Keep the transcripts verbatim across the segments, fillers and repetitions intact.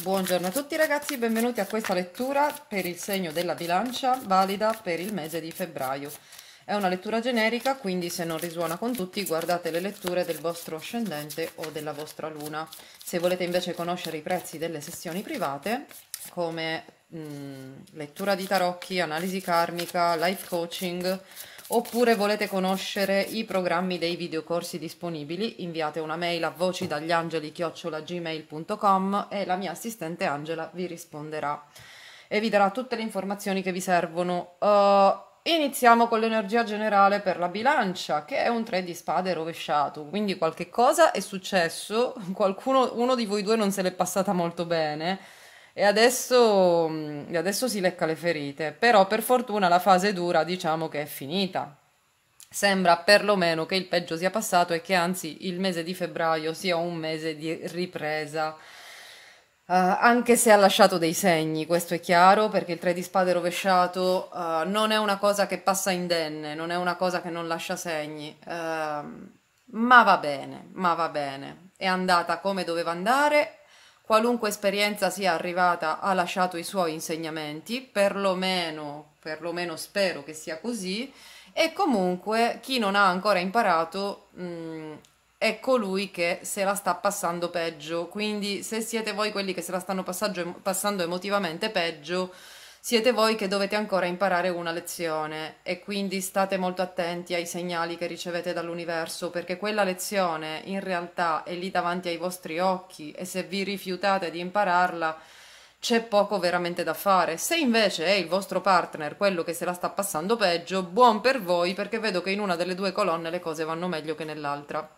Buongiorno a tutti ragazzi, benvenuti a questa lettura per il segno della bilancia, valida per il mese di febbraio. È una lettura generica, quindi se non risuona con tutti guardate le letture del vostro ascendente o della vostra luna. Se volete invece conoscere i prezzi delle sessioni private, come mh, lettura di tarocchi, analisi karmica, life coaching, oppure volete conoscere i programmi dei videocorsi disponibili, inviate una mail a voci dagli angeli chiocciola gmail punto com e la mia assistente Angela vi risponderà e vi darà tutte le informazioni che vi servono. Uh, iniziamo con l'energia generale per la bilancia, che è un tre di spade rovesciato, quindi qualche cosa è successo, qualcuno, uno di voi due non se l'è passata molto bene, E adesso, adesso si lecca le ferite, però per fortuna la fase dura diciamo che è finita. Sembra perlomeno che il peggio sia passato e che anzi il mese di febbraio sia un mese di ripresa, uh, anche se ha lasciato dei segni, questo è chiaro, perché il tre di spade rovesciato uh, non è una cosa che passa indenne, non è una cosa che non lascia segni, uh, ma va bene, ma va bene, è andata come doveva andare. Qualunque esperienza sia arrivata ha lasciato i suoi insegnamenti, perlomeno, perlomeno spero che sia così, e comunque chi non ha ancora imparato mh, è colui che se la sta passando peggio, quindi se siete voi quelli che se la stanno passando emotivamente peggio, siete voi che dovete ancora imparare una lezione e quindi state molto attenti ai segnali che ricevete dall'universo, perché quella lezione in realtà è lì davanti ai vostri occhi e se vi rifiutate di impararla c'è poco veramente da fare. Se invece è il vostro partner quello che se la sta passando peggio, buon per voi, perché vedo che in una delle due colonne le cose vanno meglio che nell'altra.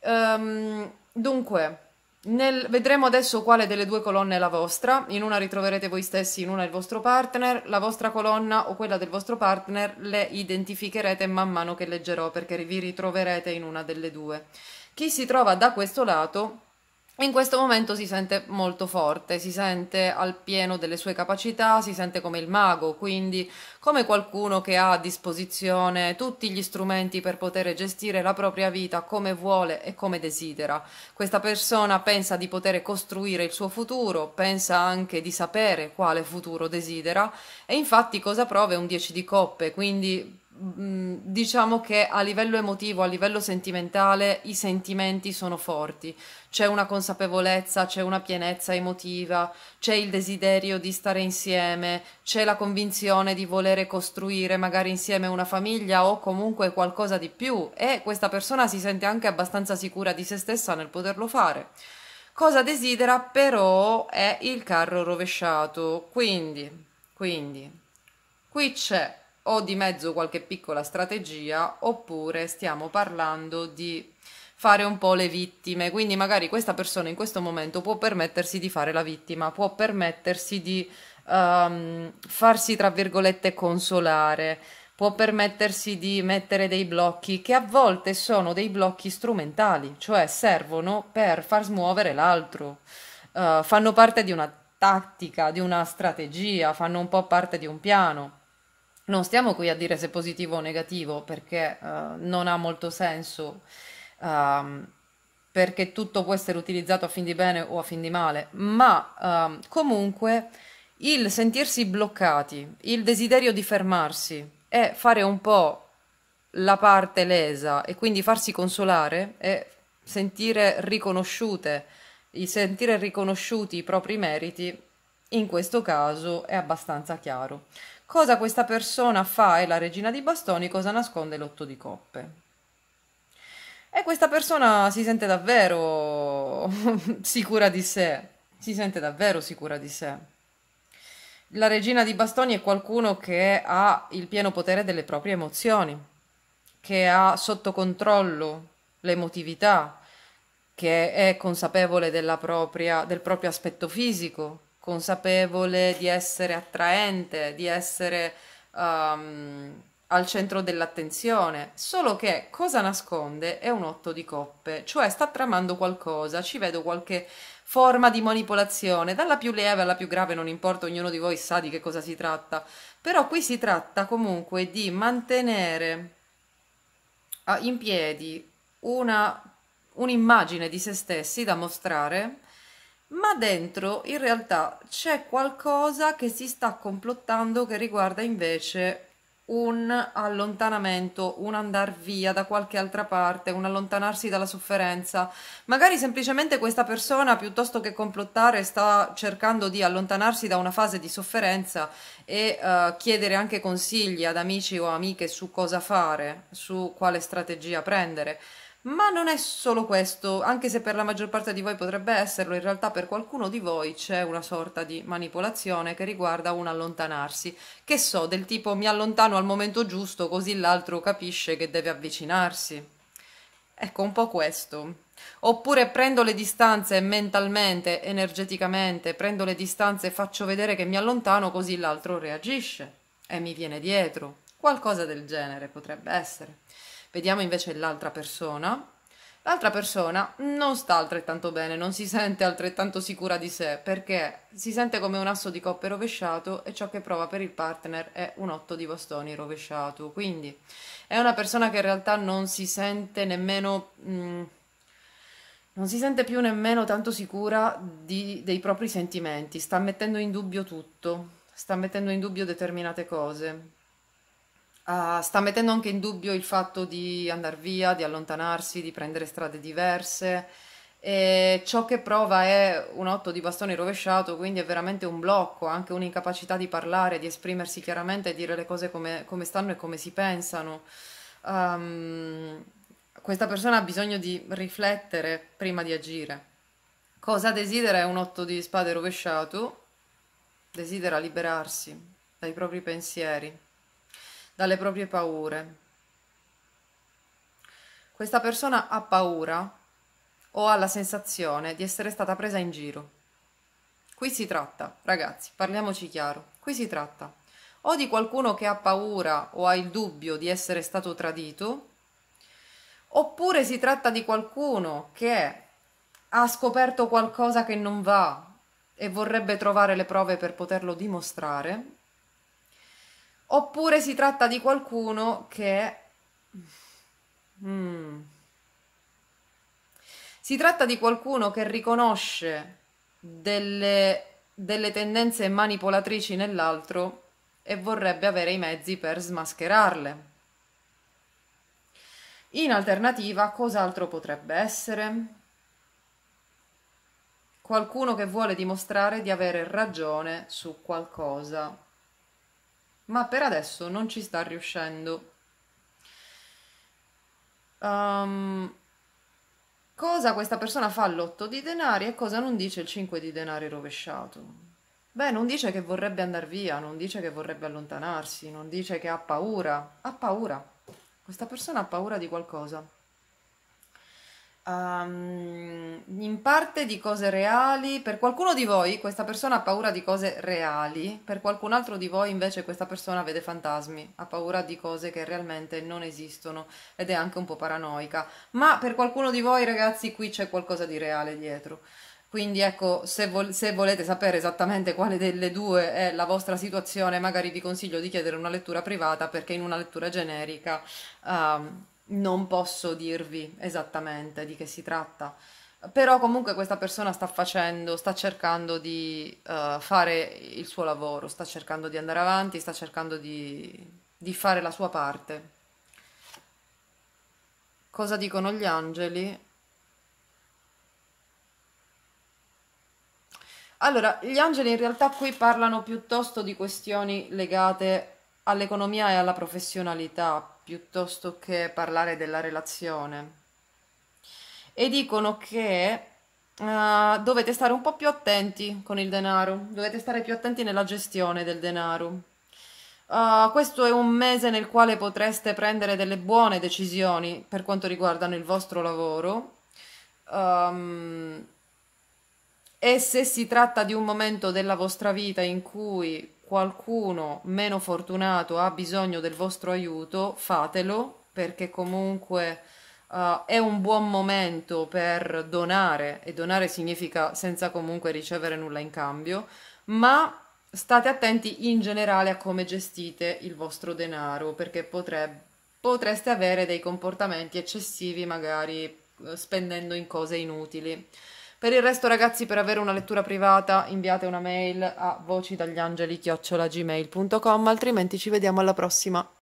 Um, dunque... Nel, vedremo adesso quale delle due colonne è la vostra. In una ritroverete voi stessi, in una il vostro partner. La vostra colonna o quella del vostro partner le identificherete man mano che leggerò, perché vi ritroverete in una delle due. Chi si trova da questo lato in questo momento si sente molto forte, si sente al pieno delle sue capacità, si sente come il mago, quindi come qualcuno che ha a disposizione tutti gli strumenti per poter gestire la propria vita come vuole e come desidera. Questa persona pensa di poter costruire il suo futuro, pensa anche di sapere quale futuro desidera e infatti cosa prova è un dieci di coppe, quindi diciamo che a livello emotivo, a livello sentimentale i sentimenti sono forti, c'è una consapevolezza, c'è una pienezza emotiva, c'è il desiderio di stare insieme, c'è la convinzione di volere costruire magari insieme una famiglia o comunque qualcosa di più e questa persona si sente anche abbastanza sicura di se stessa nel poterlo fare. Cosa desidera però è il carro rovesciato, quindi, quindi qui c'è o di mezzo qualche piccola strategia, oppure stiamo parlando di fare un po' le vittime, quindi magari questa persona in questo momento può permettersi di fare la vittima, può permettersi di um, farsi tra virgolette consolare, può permettersi di mettere dei blocchi che a volte sono dei blocchi strumentali, cioè servono per far smuovere l'altro, uh, fanno parte di una tattica, di una strategia, fanno un po' parte di un piano. Non stiamo qui a dire se positivo o negativo, perché uh, non ha molto senso, um, perché tutto può essere utilizzato a fin di bene o a fin di male, ma um, comunque il sentirsi bloccati, il desiderio di fermarsi e fare un po' la parte lesa e quindi farsi consolare e sentire riconosciute, sentire riconosciuti i propri meriti, in questo caso è abbastanza chiaro. Cosa questa persona fa? È la regina di bastoni, cosa nasconde l'otto di coppe. E questa persona si sente davvero sicura di sé, si sente davvero sicura di sé. La regina di bastoni è qualcuno che ha il pieno potere delle proprie emozioni, che ha sotto controllo l'emotività, che è consapevole della propria, del proprio aspetto fisico, consapevole di essere attraente, di essere um, al centro dell'attenzione, solo che cosa nasconde è un otto di coppe, cioè sta tramando qualcosa, ci vedo qualche forma di manipolazione, dalla più lieve alla più grave, non importa, ognuno di voi sa di che cosa si tratta, però qui si tratta comunque di mantenere in piedi una, un'immagine di se stessi da mostrare ma dentro in realtà c'è qualcosa che si sta complottando, che riguarda invece un allontanamento, un andar via da qualche altra parte, un allontanarsi dalla sofferenza. Magari semplicemente questa persona, piuttosto che complottare, sta cercando di allontanarsi da una fase di sofferenza e uh, chiedere anche consigli ad amici o amiche su cosa fare, su quale strategia prendere. Ma non è solo questo, anche se per la maggior parte di voi potrebbe esserlo, in realtà per qualcuno di voi c'è una sorta di manipolazione che riguarda un allontanarsi, che so, del tipo mi allontano al momento giusto così l'altro capisce che deve avvicinarsi. Ecco, un po' questo. Oppure prendo le distanze mentalmente, energeticamente, prendo le distanze e faccio vedere che mi allontano così l'altro reagisce e mi viene dietro. Qualcosa del genere potrebbe essere. Vediamo invece l'altra persona. L'altra persona non sta altrettanto bene, non si sente altrettanto sicura di sé, perché si sente come un asso di coppe rovesciato e ciò che prova per il partner è un otto di bastoni rovesciato. Quindi è una persona che in realtà non si sente nemmeno... Mh, non si sente più nemmeno tanto sicura di, dei propri sentimenti, sta mettendo in dubbio tutto, sta mettendo in dubbio determinate cose. Uh, sta mettendo anche in dubbio il fatto di andare via, di allontanarsi, di prendere strade diverse, e ciò che prova è un otto di bastoni rovesciato, quindi è veramente un blocco, anche un'incapacità di parlare, di esprimersi chiaramente e dire le cose come, come stanno e come si pensano. Um, questa persona ha bisogno di riflettere prima di agire. Cosa desidera è un otto di spade rovesciato? Desidera liberarsi dai propri pensieri, dalle proprie paure. Questa persona ha paura o ha la sensazione di essere stata presa in giro. Qui si tratta, ragazzi, parliamoci chiaro, qui si tratta o di qualcuno che ha paura o ha il dubbio di essere stato tradito, oppure si tratta di qualcuno che ha scoperto qualcosa che non va e vorrebbe trovare le prove per poterlo dimostrare, oppure si tratta di qualcuno che... Mm. Si tratta di qualcuno che riconosce delle, delle tendenze manipolatrici nell'altro e vorrebbe avere i mezzi per smascherarle. In alternativa, cos'altro potrebbe essere? Qualcuno che vuole dimostrare di avere ragione su qualcosa, ma per adesso non ci sta riuscendo. Um, cosa questa persona fa all'otto di denari e cosa non dice il cinque di denari rovesciato? Beh, non dice che vorrebbe andare via, non dice che vorrebbe allontanarsi, non dice che ha paura. Ha paura. Questa persona ha paura di qualcosa. Um, in parte di cose reali. Per qualcuno di voi questa persona ha paura di cose reali, per qualcun altro di voi invece questa persona vede fantasmi, ha paura di cose che realmente non esistono ed è anche un po' paranoica, ma per qualcuno di voi, ragazzi, qui c'è qualcosa di reale dietro. Quindi ecco, se, vol- se volete sapere esattamente quale delle due è la vostra situazione, magari vi consiglio di chiedere una lettura privata, perché in una lettura generica um, non posso dirvi esattamente di che si tratta, però comunque questa persona sta facendo, sta cercando di uh, fare il suo lavoro, sta cercando di andare avanti, sta cercando di, di fare la sua parte. Cosa dicono gli angeli? Allora, gli angeli in realtà qui parlano piuttosto di questioni legate all'economia e alla professionalità, piuttosto che parlare della relazione, e dicono che uh, dovete stare un po' più attenti con il denaro, dovete stare più attenti nella gestione del denaro. Uh, questo è un mese nel quale potreste prendere delle buone decisioni per quanto riguardano il vostro lavoro, um, e se si tratta di un momento della vostra vita in cui qualcuno meno fortunato ha bisogno del vostro aiuto, fatelo, perché comunque uh, è un buon momento per donare, e donare significa senza comunque ricevere nulla in cambio, ma state attenti in generale a come gestite il vostro denaro, perché potrebbe, potreste avere dei comportamenti eccessivi, magari spendendo in cose inutili. Per il resto, ragazzi, per avere una lettura privata inviate una mail a voci dagli angeli chiocciola gmail punto com, altrimenti ci vediamo alla prossima.